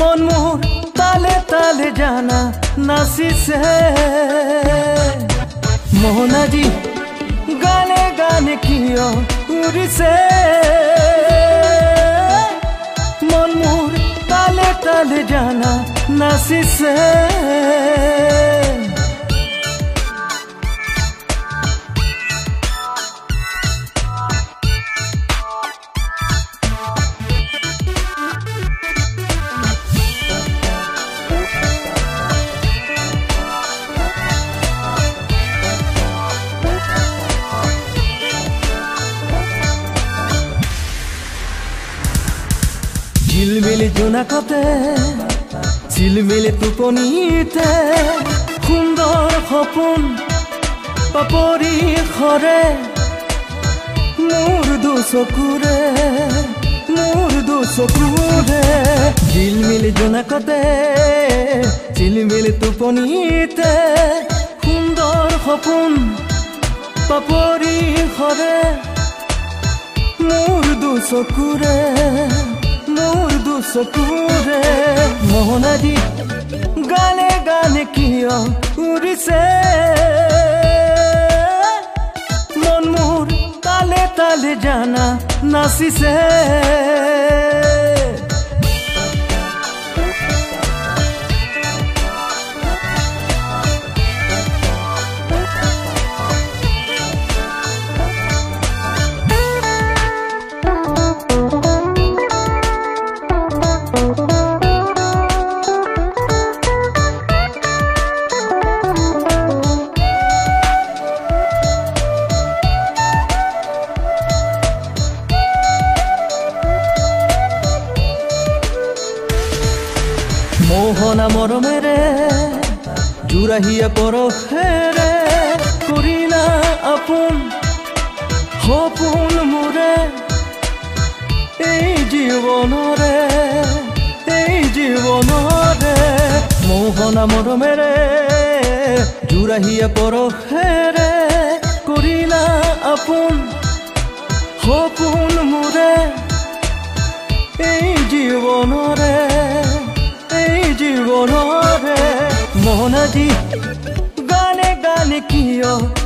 मन मोर ताले ताले जाना नासी से मोना जी गाने गाने कियो उरी से मन मोर ताले ताले जाना नासी से झिलमिल जोनाकते झिलमिल तुपनीते सुंदर सपन पापरि खरे मोर दो चकुरे झिलमिल जोनाकते झिलमिल तुपनीते सुंदर सपन पापरि खरे मोर दो चकुरे मोर दो चकुरे मोहना जी गाने गाने किया उरी से मन मोर ताले ताले जाना नासी से मोहना मरमेरे जुराहिया परहेरे करिला आपन सपन मोरे एई जीवनरे मोहना मरमेरे जुराहिया परहेरे करिला आपन सपन मोरे एई जीवनरे मोहना जी गाने गाने कियो